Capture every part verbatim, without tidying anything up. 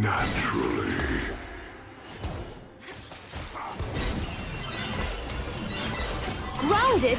Naturally. Grounded?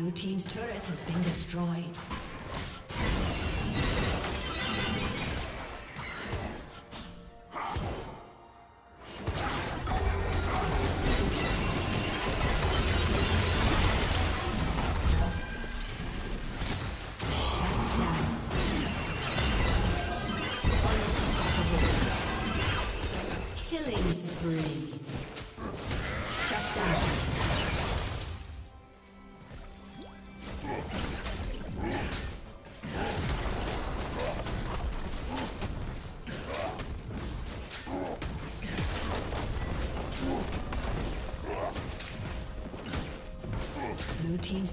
Blue team's turret has been destroyed. Killing spree. Shut down. Blue team's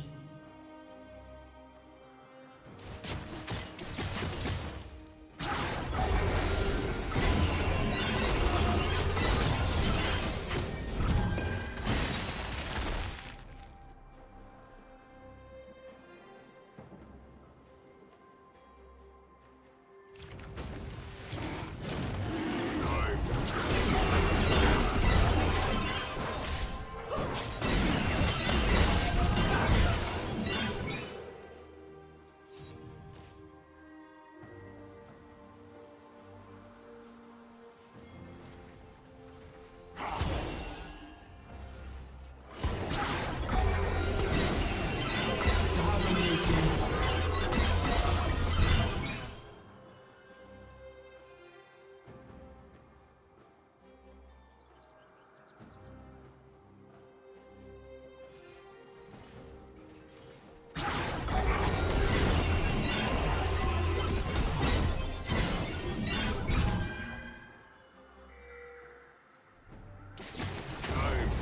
Team's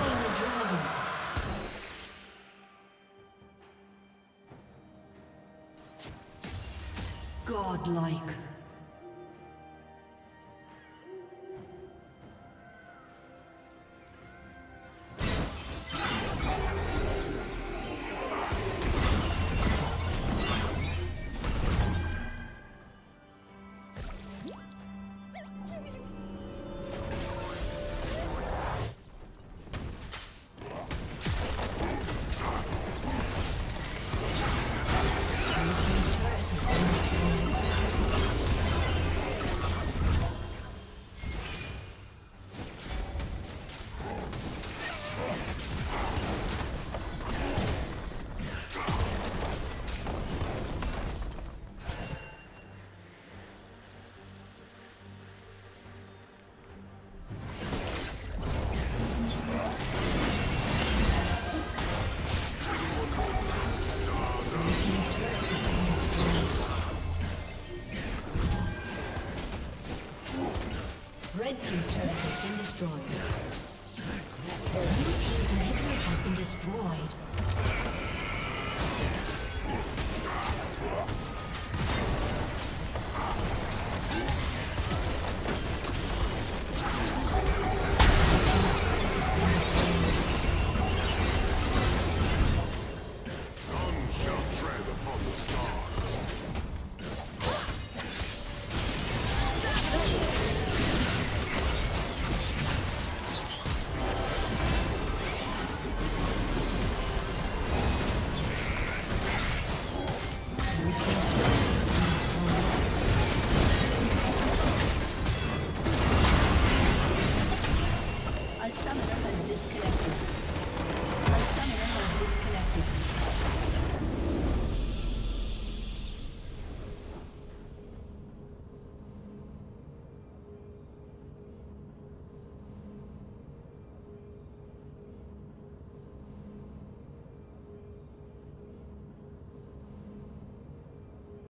Godlike.